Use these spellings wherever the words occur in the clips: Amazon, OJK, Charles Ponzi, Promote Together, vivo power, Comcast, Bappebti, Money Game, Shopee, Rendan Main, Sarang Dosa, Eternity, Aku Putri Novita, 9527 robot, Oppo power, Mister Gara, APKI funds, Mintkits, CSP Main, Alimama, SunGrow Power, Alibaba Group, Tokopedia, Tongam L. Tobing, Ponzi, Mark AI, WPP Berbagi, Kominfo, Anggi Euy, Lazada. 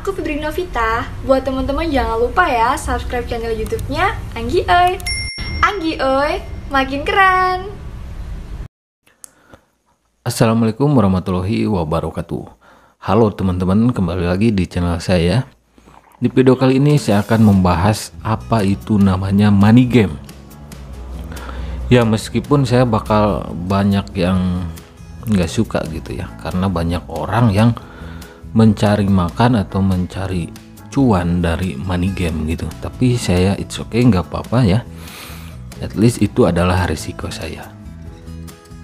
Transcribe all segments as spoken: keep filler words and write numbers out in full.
Aku Putri Novita. Buat teman-teman jangan lupa ya subscribe channel YouTube-nya Anggi Euy. Anggi Euy, makin keren. Assalamualaikum warahmatullahi wabarakatuh. Halo teman-teman, kembali lagi di channel saya. Di video kali ini saya akan membahas apa itu namanya money game. Ya, meskipun saya bakal banyak yang nggak suka gitu ya, karena banyak orang yang mencari makan atau mencari cuan dari money game gitu, tapi saya it's okay, nggak apa-apa ya, at least itu adalah risiko saya.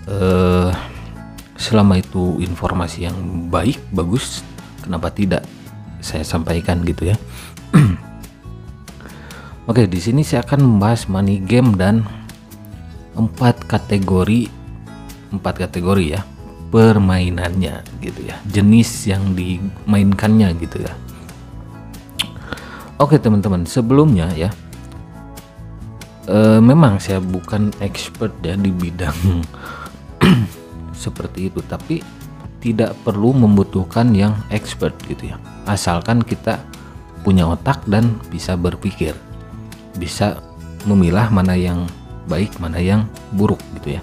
Uh, selama itu informasi yang baik, bagus, kenapa tidak saya sampaikan gitu ya. Oke, di sini saya akan membahas money game dan empat kategori empat kategori ya permainannya gitu ya, jenis yang dimainkannya gitu ya. Oke teman-teman, sebelumnya ya, e, memang saya bukan expert ya di bidang seperti itu, tapi tidak perlu membutuhkan yang expert gitu ya, asalkan kita punya otak dan bisa berpikir, bisa memilah mana yang baik mana yang buruk gitu ya.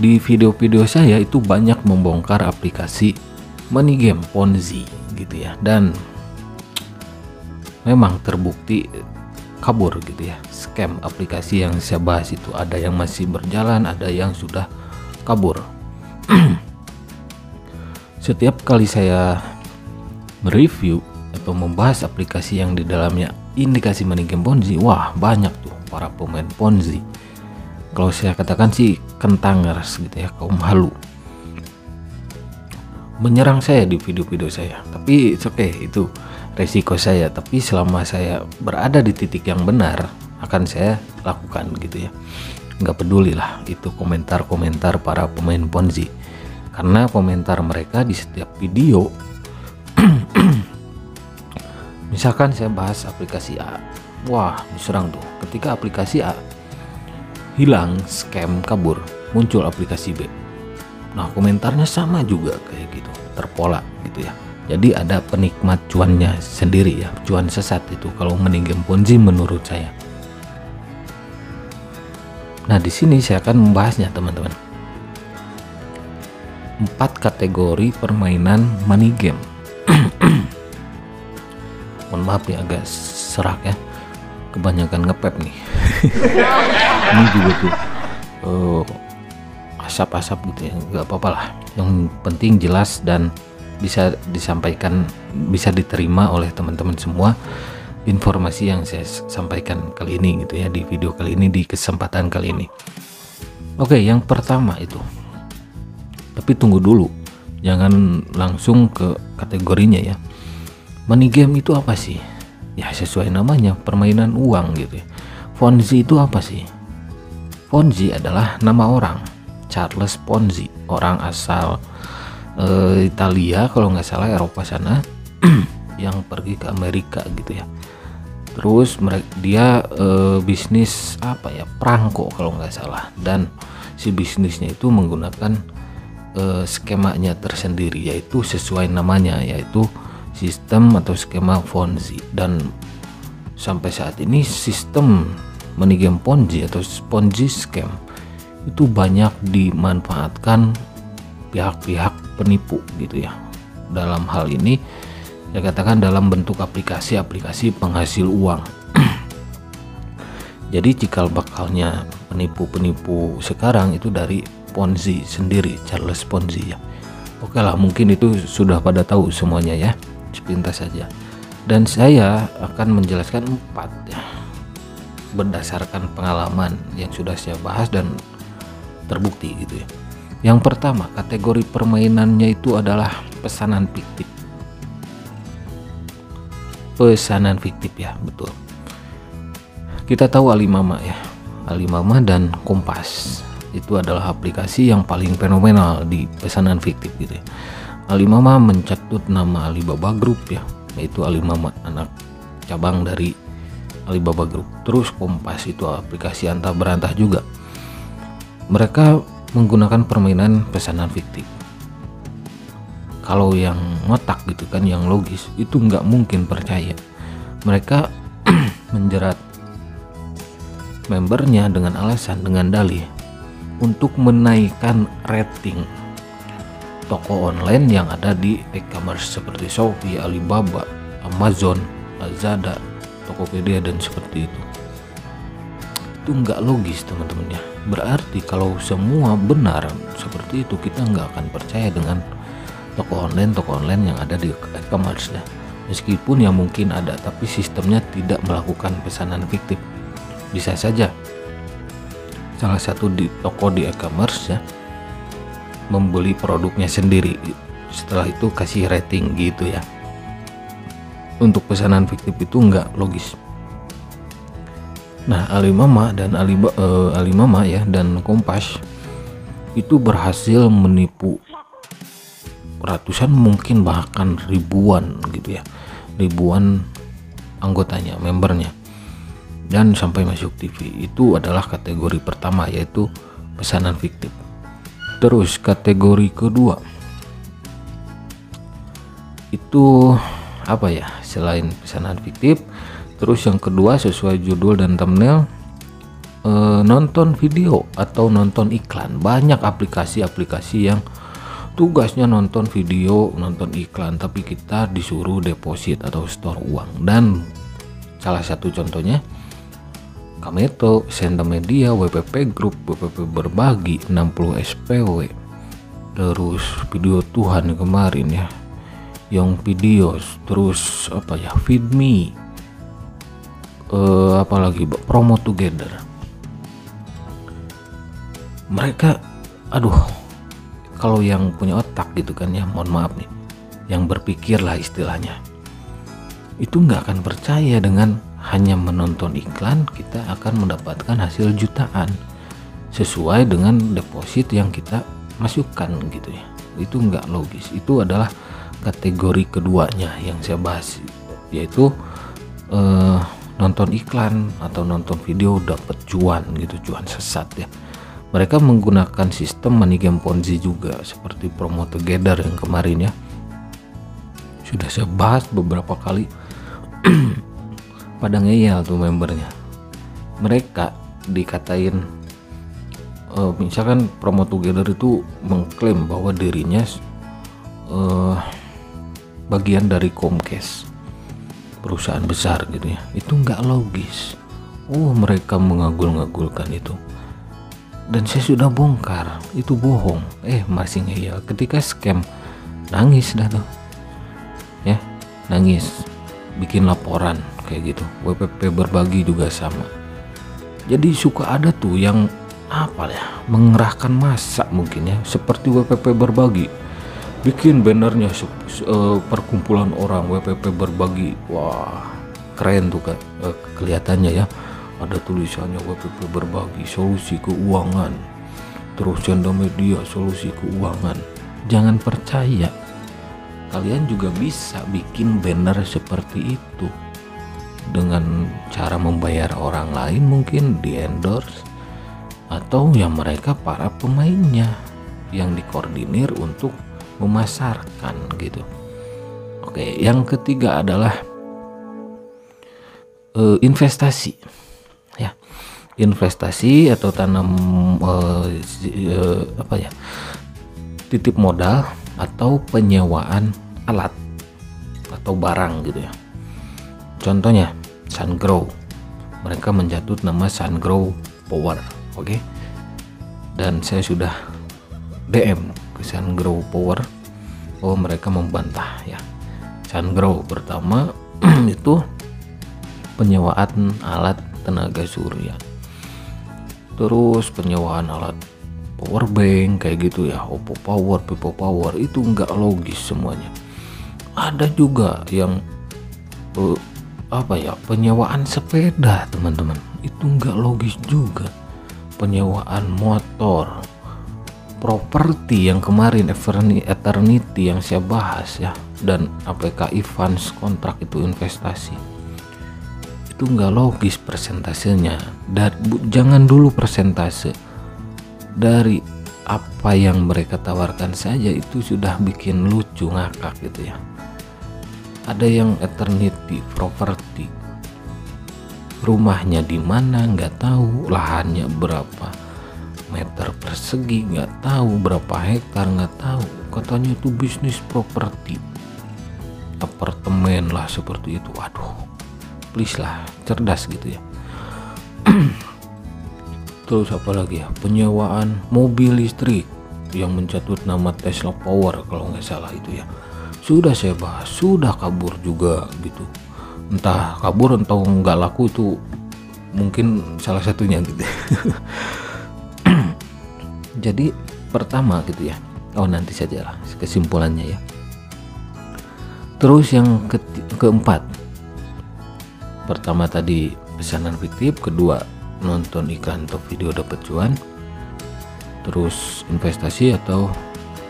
Di video-video saya itu banyak membongkar aplikasi money game Ponzi gitu ya, dan memang terbukti kabur gitu ya. Scam aplikasi yang saya bahas itu ada yang masih berjalan, ada yang sudah kabur. Setiap kali saya mereview atau membahas aplikasi yang di dalamnya indikasi money game Ponzi, wah banyak tuh para pemain Ponzi. Kalau saya katakan sih kentang ngeres gitu ya, kaum halu menyerang saya di video-video saya, tapi it's okay, itu resiko saya. Tapi selama saya berada di titik yang benar akan saya lakukan gitu ya, nggak peduli lah itu komentar-komentar para pemain Ponzi, karena komentar mereka di setiap video misalkan saya bahas aplikasi A, wah diserang tuh, ketika aplikasi A hilang, scam, kabur, muncul aplikasi B. Nah, komentarnya sama juga kayak gitu, terpola gitu ya. Jadi ada penikmat cuannya sendiri ya, cuan sesat itu kalau money game Ponzi menurut saya. Nah, di sini saya akan membahasnya teman-teman. Empat kategori permainan money game. Mohon maaf nih agak serak ya, kebanyakan ngepep nih. Ini juga tuh asap-asap uh, gitu ya, nggak apa-apa lah, yang penting jelas dan bisa disampaikan, bisa diterima oleh teman-teman semua informasi yang saya sampaikan kali ini gitu ya, di video kali ini, di kesempatan kali ini. Oke, yang pertama itu, tapi tunggu dulu, jangan langsung ke kategorinya ya. Money game itu apa sih? Ya sesuai namanya, permainan uang gitu ya. Ponzi itu apa sih? Ponzi adalah nama orang, Charles Ponzi, orang asal e, Italia kalau nggak salah, Eropa sana, yang pergi ke Amerika gitu ya. Terus dia e, bisnis apa ya, perangko kalau nggak salah, dan si bisnisnya itu menggunakan e, skemanya tersendiri, yaitu sesuai namanya, yaitu sistem atau skema Ponzi. Dan sampai saat ini sistem money game Ponzi atau Ponzi scam itu banyak dimanfaatkan pihak-pihak penipu gitu ya. Dalam hal ini saya katakan dalam bentuk aplikasi-aplikasi penghasil uang. Jadi cikal bakalnya penipu-penipu sekarang itu dari Ponzi sendiri, Charles Ponzi ya. Oke lah, mungkin itu sudah pada tahu semuanya ya, sepintas saja. Dan saya akan menjelaskan empat ya, berdasarkan pengalaman yang sudah saya bahas dan terbukti gitu ya. Yang pertama, kategori permainannya itu adalah pesanan fiktif. Pesanan fiktif ya, betul. Kita tahu Alimama ya, Alimama dan Kompas itu adalah aplikasi yang paling fenomenal di pesanan fiktif gitu ya. Alimama mencatut nama Alibaba Group ya, yaitu Alimama anak cabang dari Alibaba Group. Terus Kompas itu aplikasi antah berantah juga. Mereka menggunakan permainan pesanan fiktif. Kalau yang otak gitu kan, yang logis, itu nggak mungkin percaya. Mereka menjerat membernya dengan alasan, dengan dalih untuk menaikkan rating toko online yang ada di e-commerce seperti Shopee, Alibaba, Amazon, Lazada, Tokopedia, dan seperti itu. Itu nggak logis teman-teman ya. Berarti kalau semua benar seperti itu, kita nggak akan percaya dengan toko online toko online yang ada di e-commerce ya. Meskipun ya mungkin ada, tapi sistemnya tidak melakukan pesanan fiktif. Bisa saja salah satu di toko di e-commerce ya membeli produknya sendiri, setelah itu kasih rating gitu ya. Untuk pesanan fiktif itu nggak logis. Nah, Alimama dan Aliba, eh, Alimama ya dan Kompas itu berhasil menipu ratusan, mungkin bahkan ribuan gitu ya, ribuan anggotanya, membernya, dan sampai masuk T V. Itu adalah kategori pertama, yaitu pesanan fiktif. Terus kategori kedua itu apa ya, selain pesanan fiktif, terus yang kedua sesuai judul dan thumbnail, eh, nonton video atau nonton iklan. Banyak aplikasi-aplikasi yang tugasnya nonton video, nonton iklan, tapi kita disuruh deposit atau store uang. Dan salah satu contohnya Kameto, Sentamedia, W P P Group, W P P Berbagi, enam puluh S P W, terus Video Tuhan kemarin ya, Young Videos, terus apa ya, Feed Me, uh, apalagi Promote Together. Mereka, aduh, kalau yang punya otak gitu kan ya, mohon maaf nih, yang berpikir lah istilahnya, itu nggak akan percaya dengan hanya menonton iklan kita akan mendapatkan hasil jutaan sesuai dengan deposit yang kita masukkan gitu ya. Itu nggak logis. Itu adalah kategori keduanya yang saya bahas, yaitu eh, nonton iklan atau nonton video dapat cuan gitu, cuan sesat ya. Mereka menggunakan sistem money game Ponzi juga, seperti Promote Together yang kemarin ya, sudah saya bahas beberapa kali. Pada ngeyel tuh membernya. Mereka dikatain, uh, misalkan Promote Together itu mengklaim bahwa dirinya uh, bagian dari Comcast, perusahaan besar gitu ya. Itu nggak logis. Oh, mereka mengagul-ngagulkan itu. Dan saya sudah bongkar, itu bohong. Eh, masih ngeyel. Ketika scam, nangis dah tuh. Ya, nangis. Bikin laporan kayak gitu. W P P Berbagi juga sama. Jadi suka ada tuh yang apa ya, mengerahkan massa mungkin ya, seperti W P P Berbagi, bikin bannernya perkumpulan orang W P P Berbagi. Wah, keren tuh kan kelihatannya ya, ada tulisannya W P P Berbagi solusi keuangan, terus Sentamedia solusi keuangan. Jangan percaya. Kalian juga bisa bikin banner seperti itu dengan cara membayar orang lain, mungkin di endorse, atau yang mereka para pemainnya yang dikoordinir untuk memasarkan gitu. Oke, yang ketiga adalah e, investasi ya, investasi atau tanam e, e, apa ya, titip modal atau penyewaan alat atau barang gitu ya. Contohnya SunGrow, mereka menjatuh nama SunGrow Power, oke? Okay? Dan saya sudah D M ke SunGrow Power, oh mereka membantah ya. SunGrow pertama itu penyewaan alat tenaga surya, terus penyewaan alat power bank kayak gitu ya, Oppo Power, Vivo Power. Itu nggak logis semuanya. Ada juga yang uh, apa ya, penyewaan sepeda teman-teman, itu nggak logis juga. Penyewaan motor, properti yang kemarin Eternity yang saya bahas ya, dan A P K I funds, kontrak itu investasi, itu nggak logis persentasenya. Dan jangan dulu persentase dari apa yang mereka tawarkan saja itu sudah bikin lucu ngakak gitu ya. Ada yang Eternity properti, rumahnya di mana nggak tahu, lahannya berapa meter persegi nggak tahu, berapa hektar nggak tahu, katanya itu bisnis properti, apartemen lah seperti itu. Waduh, please lah, cerdas gitu ya. Terus apa lagi ya, penyewaan mobil listrik yang mencatut nama Tesla Power kalau nggak salah itu ya, sudah saya bahas, sudah kabur juga gitu, entah kabur atau nggak laku, itu mungkin salah satunya gitu. Jadi pertama gitu ya, oh nanti sajalah kesimpulannya ya. Terus yang ke keempat, pertama tadi pesanan fiktif, kedua nonton iklan atau video dapat cuan, terus investasi atau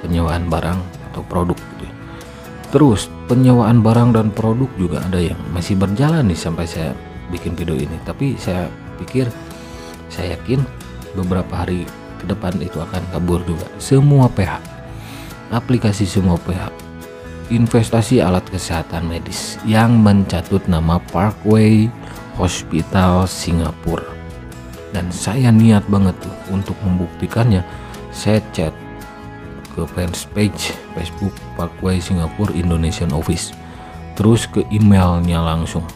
penyewaan barang atau produk gitu ya. Terus penyewaan barang dan produk juga ada yang masih berjalan nih sampai saya bikin video ini, tapi saya pikir, saya yakin beberapa hari ke depan itu akan kabur juga. Semua pihak, aplikasi semua pihak, investasi alat kesehatan medis yang mencatut nama Parkway Hospital Singapura, dan saya niat banget tuh untuk membuktikannya. Saya chat ke fans page Facebook Parkway Singapura Indonesian Office, terus ke emailnya langsung,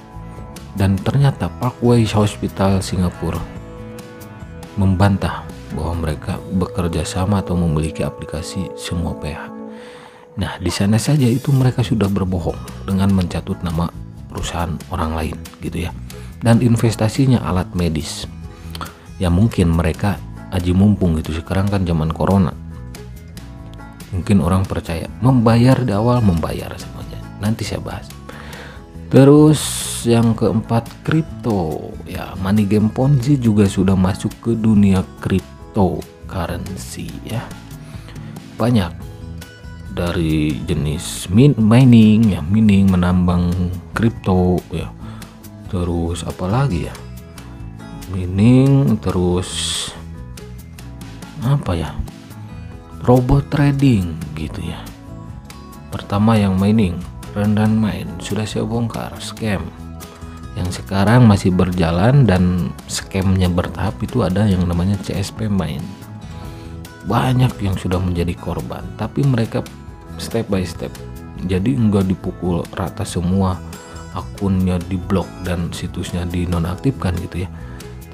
dan ternyata Parkway Hospital Singapura membantah bahwa mereka bekerja sama atau memiliki aplikasi semua pihak. Nah, di sana saja itu mereka sudah berbohong dengan mencatut nama perusahaan orang lain gitu ya. Dan investasinya alat medis ya, mungkin mereka aji mumpung gitu, sekarang kan zaman corona, mungkin orang percaya membayar di awal, membayar semuanya, nanti saya bahas. Terus yang keempat, kripto ya, money game Ponzi juga sudah masuk ke dunia cryptocurrency ya. Banyak dari jenis min mining ya, mining menambang kripto ya. Terus apalagi ya, mining, terus apa ya, robot trading gitu ya. Pertama yang mining, Rendan Main, sudah saya bongkar scam yang sekarang masih berjalan, dan scamnya bertahap itu ada yang namanya C S P Main. Banyak yang sudah menjadi korban, tapi mereka step by step, jadi enggak dipukul rata semua, akunnya diblok dan situsnya dinonaktifkan gitu ya.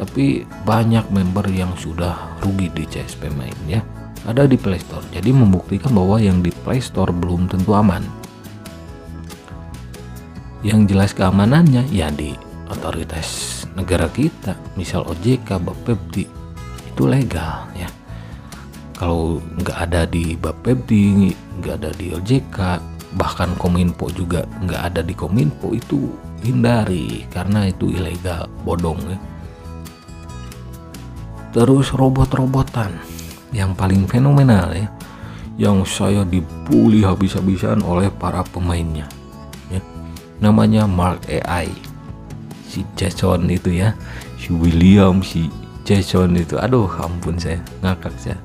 Tapi banyak member yang sudah rugi di C S P Main ya, ada di Play Store, jadi membuktikan bahwa yang di Play Store belum tentu aman. Yang jelas keamanannya ya di otoritas negara kita, misal O J K, Bappebti, itu legal ya. Kalau nggak ada di Bappebti, nggak ada di O J K, bahkan Kominfo juga nggak ada di Kominfo, itu hindari karena itu ilegal, bodong ya. Terus robot-robotan yang paling fenomenal ya, yang saya dibully habis-habisan oleh para pemainnya ya. Namanya Mark A I, si Jason itu ya, si William, si Jason itu, aduh ampun saya ngakak saya.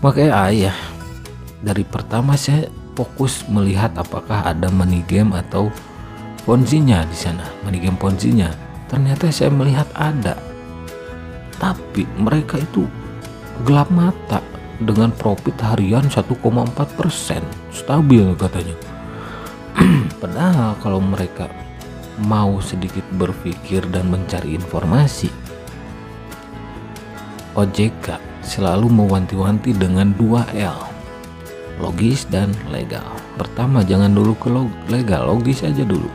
Mark A I ya, dari pertama saya fokus melihat apakah ada money game atau ponzinya di sana, money game ponzinya. Ternyata saya melihat ada, tapi mereka itu gelap mata dengan profit harian satu koma empat persen stabil katanya. Padahal kalau mereka mau sedikit berpikir dan mencari informasi, O J K selalu mewanti-wanti dengan dua L, logis dan legal. Pertama jangan dulu ke legal, logis aja dulu.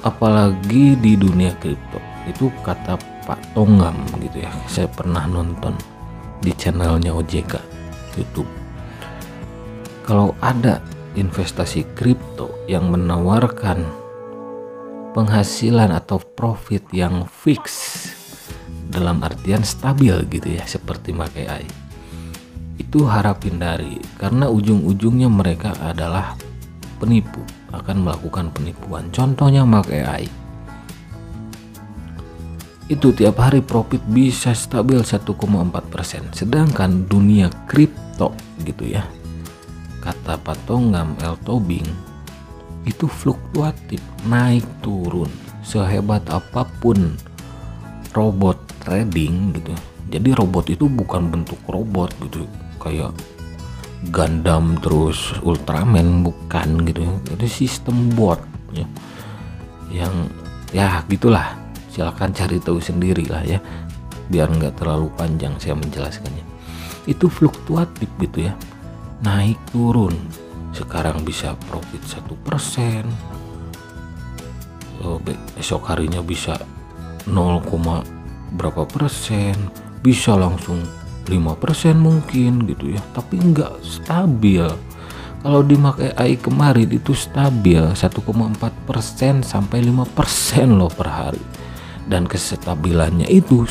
Apalagi di dunia kripto itu, kata Pak Tongam gitu ya, saya pernah nonton di channelnya O J K YouTube, kalau ada investasi kripto yang menawarkan penghasilan atau profit yang fix dalam artian stabil gitu ya, seperti Mark A I, itu harap hindari karena ujung-ujungnya mereka adalah penipu, akan melakukan penipuan. Contohnya Mark A I, itu tiap hari profit bisa stabil satu koma empat persen. Sedangkan dunia kripto gitu ya, kata Pak Tongam L. Tobing, itu fluktuatif, naik turun. Sehebat apapun robot trading gitu, jadi robot itu bukan bentuk robot gitu kayak Gundam terus Ultraman, bukan gitu. Itu sistem bot ya, yang ya gitulah, silahkan cari tahu sendiri lah ya, biar nggak terlalu panjang saya menjelaskannya. Itu fluktuatif gitu ya, naik turun. Sekarang bisa profit satu persen, esok harinya bisa nol, berapa persen, bisa langsung lima persen mungkin gitu ya, tapi nggak stabil. Kalau di Mark A I kemarin itu stabil satu koma empat persen sampai lima persen loh per hari, dan kestabilannya itu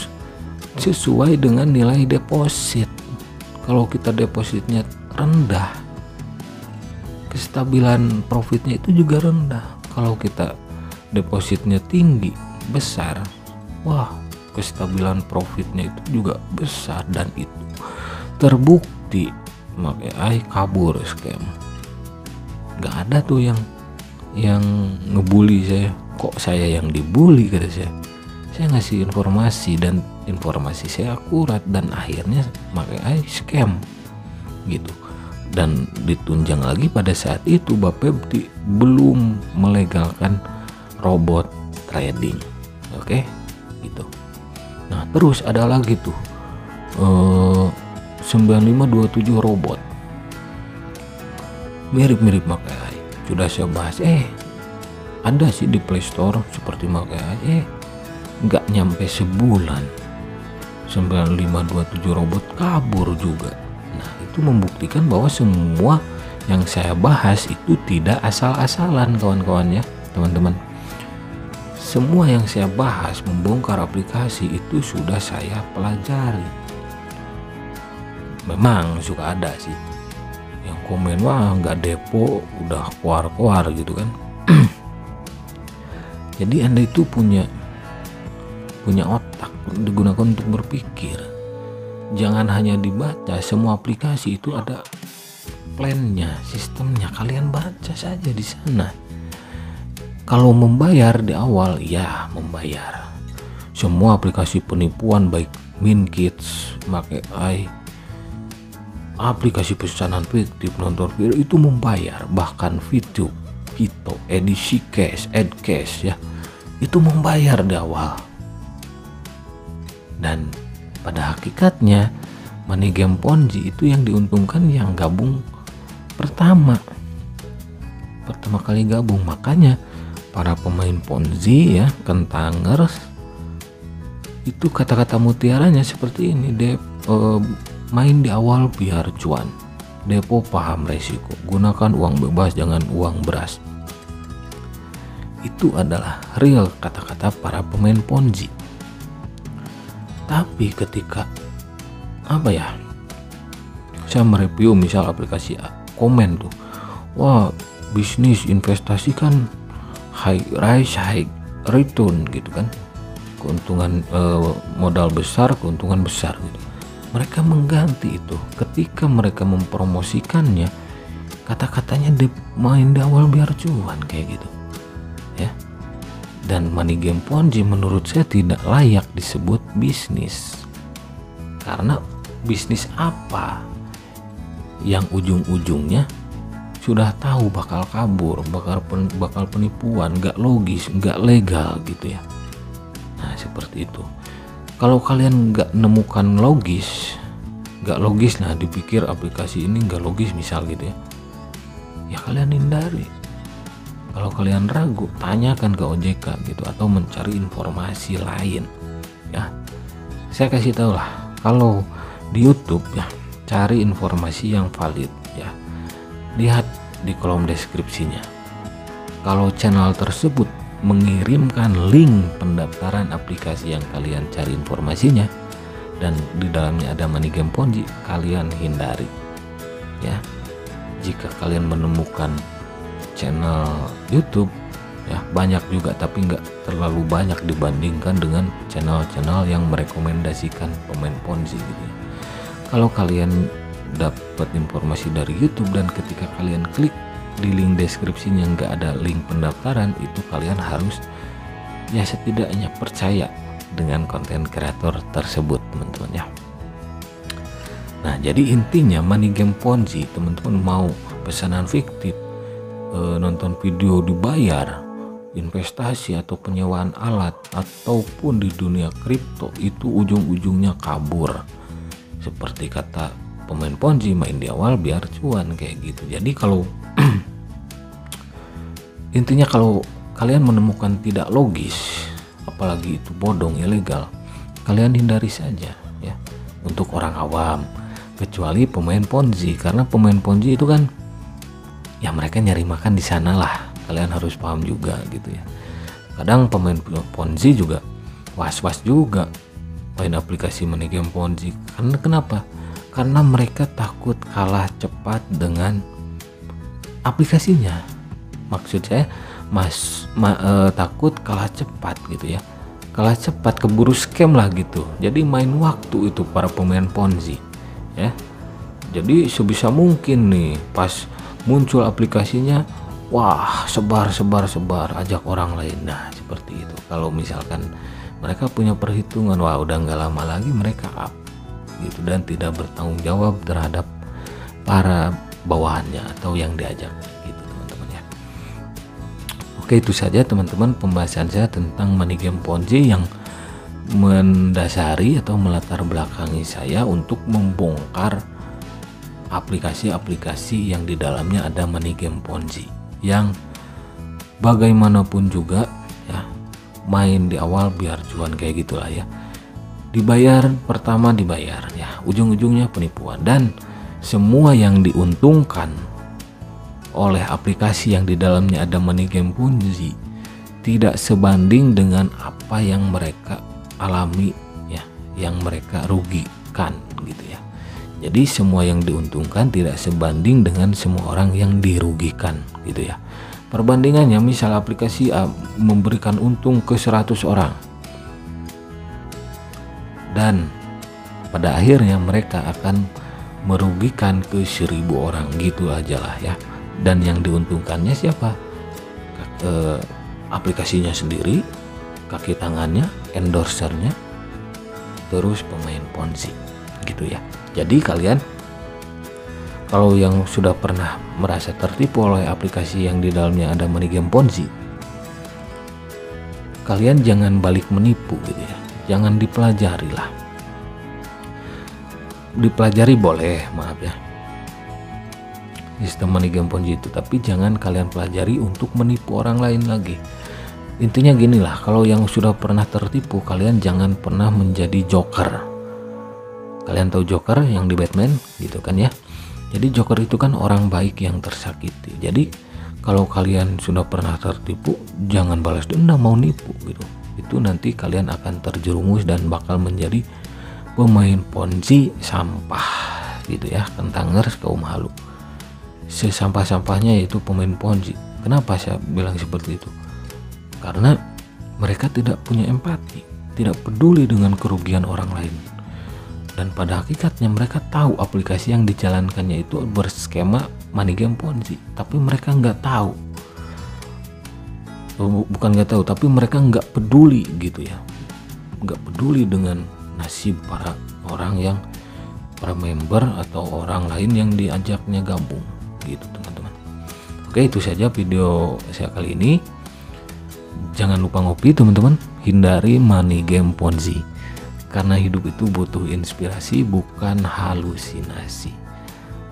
sesuai dengan nilai deposit. Kalau kita depositnya rendah, kestabilan profitnya itu juga rendah. Kalau kita depositnya tinggi, besar, wah, kestabilan profitnya itu juga besar. Dan itu terbukti Mark A I kabur scam. Nggak ada tuh yang yang ngebully saya, kok saya yang dibully, kata saya. Saya ngasih informasi dan informasi saya akurat, dan akhirnya Mark A I scam gitu. Dan ditunjang lagi pada saat itu Bappebti belum melegalkan robot trading. Oke, gitu. Nah, terus ada lagi tuh eh, sembilan lima dua tujuh robot, mirip-mirip Mark A I, sudah saya bahas. Eh ada sih di Play Store seperti Mark A I, eh nggak nyampe sebulan sembilan lima dua tujuh robot kabur juga. Nah, itu membuktikan bahwa semua yang saya bahas itu tidak asal-asalan, kawan-kawan ya, teman-teman. Semua yang saya bahas membongkar aplikasi itu sudah saya pelajari. Memang suka ada sih yang komen, wah nggak depo udah keluar-keluar gitu kan. Jadi Anda itu punya punya otak, digunakan untuk berpikir. Jangan hanya dibaca, semua aplikasi itu ada plannya, sistemnya, kalian baca saja di sana. Kalau membayar di awal, ya membayar. Semua aplikasi penipuan baik Mintkits, Mark A I, aplikasi pesanan fiktif, nonton video itu membayar, bahkan video, Vito, edisi cash, ad cash ya, itu membayar di awal. Dan pada hakikatnya money game Ponzi itu yang diuntungkan yang gabung pertama pertama kali gabung. Makanya para pemain Ponzi ya, kentangers, itu kata-kata mutiaranya seperti ini: Dep, eh, main di awal biar cuan, depo paham resiko, gunakan uang bebas jangan uang beras. Itu adalah real kata-kata para pemain Ponzi. Tapi ketika apa ya, saya mereview misal aplikasi A, komen tuh, wah bisnis investasi kan high rise high return gitu kan, keuntungan eh, modal besar, keuntungan besar gitu. Mereka mengganti itu ketika mereka mempromosikannya, kata-katanya main di awal biar cuan kayak gitu ya. Dan money game Ponzi menurut saya tidak layak disebut bisnis. Karena bisnis apa yang ujung-ujungnya sudah tahu bakal kabur, bakal pen, bakal penipuan, nggak logis, nggak legal gitu ya. Nah, seperti itu. Kalau kalian nggak nemukan logis, nggak logis, nah dipikir aplikasi ini nggak logis misal gitu ya, ya kalian hindari. Kalau kalian ragu, tanyakan ke O J K gitu, atau mencari informasi lain ya. Saya kasih tahu lah, kalau di YouTube ya, cari informasi yang valid ya, lihat di kolom deskripsinya. Kalau channel tersebut mengirimkan link pendaftaran aplikasi yang kalian cari informasinya dan di dalamnya ada money game Ponzi, kalian hindari ya. Jika kalian menemukan channel YouTube ya banyak juga, tapi nggak terlalu banyak dibandingkan dengan channel-channel yang merekomendasikan pemain Ponzi gitu ya. Kalau kalian dapat informasi dari YouTube dan ketika kalian klik di link deskripsinya nggak ada link pendaftaran, itu kalian harus ya setidaknya percaya dengan konten kreator tersebut teman-teman ya. Nah jadi intinya money game Ponzi, teman-teman mau pesanan fiktif, e, nonton video dibayar, investasi atau penyewaan alat ataupun di dunia kripto, itu ujung-ujungnya kabur. Seperti kata pemain Ponzi, main di awal biar cuan kayak gitu. Jadi kalau intinya kalau kalian menemukan tidak logis, apalagi itu bodong ilegal, kalian hindari saja ya untuk orang awam, kecuali pemain Ponzi, karena pemain Ponzi itu kan ya mereka nyari makan di sana lah, kalian harus paham juga gitu ya. Kadang pemain Ponzi juga was-was juga main aplikasi money game Ponzi, karena kenapa? Karena mereka takut kalah cepat dengan aplikasinya. Maksud saya mas ma, e, takut kalah cepat gitu ya, kalah cepat keburu scam lah gitu. Jadi main waktu itu para pemain Ponzi ya. Jadi sebisa mungkin nih pas muncul aplikasinya, wah sebar sebar sebar, ajak orang lain. Nah seperti itu. Kalau misalkan mereka punya perhitungan, wah udah nggak lama lagi mereka up gitu, dan tidak bertanggung jawab terhadap para bawahannya atau yang diajak gitu teman-teman ya. Oke itu saja teman-teman pembahasan saya tentang money game Ponzi yang mendasari atau melatar belakangi saya untuk membongkar aplikasi-aplikasi yang di dalamnya ada money game Ponzi, yang bagaimanapun juga ya main di awal biar cuan kayak gitulah ya, dibayar pertama dibayar ya, ujung-ujungnya penipuan. Dan semua yang diuntungkan oleh aplikasi yang di dalamnya ada money game Ponzi tidak sebanding dengan apa yang mereka alami ya, yang mereka rugikan gitu ya. Jadi semua yang diuntungkan tidak sebanding dengan semua orang yang dirugikan gitu ya. Perbandingannya, misal aplikasi A memberikan untung ke seratus orang, dan pada akhirnya mereka akan merugikan ke seribu orang gitu aja lah ya. Dan yang diuntungkannya siapa? E, aplikasinya sendiri, kaki tangannya, endorsernya, terus pemain Ponzi gitu ya. Jadi kalian kalau yang sudah pernah merasa tertipu oleh aplikasi yang di dalamnya ada money game Ponzi, kalian jangan balik menipu gitu ya. Jangan dipelajari lah. Dipelajari boleh, maaf ya, sistem money game Ponzi itu, tapi jangan kalian pelajari untuk menipu orang lain lagi. Intinya gini lah, kalau yang sudah pernah tertipu, kalian jangan pernah menjadi joker. Kalian tahu joker yang di Batman gitu kan ya. Jadi joker itu kan orang baik yang tersakiti. Jadi kalau kalian sudah pernah tertipu, jangan balas dendam mau nipu gitu. Itu nanti kalian akan terjerumus dan bakal menjadi pemain Ponzi sampah gitu ya, kentangers kaum halu. Sesampah-sampahnya yaitu pemain Ponzi. Kenapa saya bilang seperti itu? Karena mereka tidak punya empati, tidak peduli dengan kerugian orang lain. Dan pada hakikatnya mereka tahu aplikasi yang dijalankannya itu berskema money game Ponzi, tapi mereka nggak tahu, bukan nggak tahu, tapi mereka nggak peduli gitu ya, nggak peduli dengan nasib para orang yang para member atau orang lain yang diajaknya gabung gitu teman-teman. Oke itu saja video saya kali ini. Jangan lupa ngopi teman-teman, hindari money game Ponzi, karena hidup itu butuh inspirasi bukan halusinasi.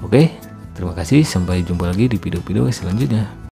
Oke, terima kasih, sampai jumpa lagi di video-video selanjutnya.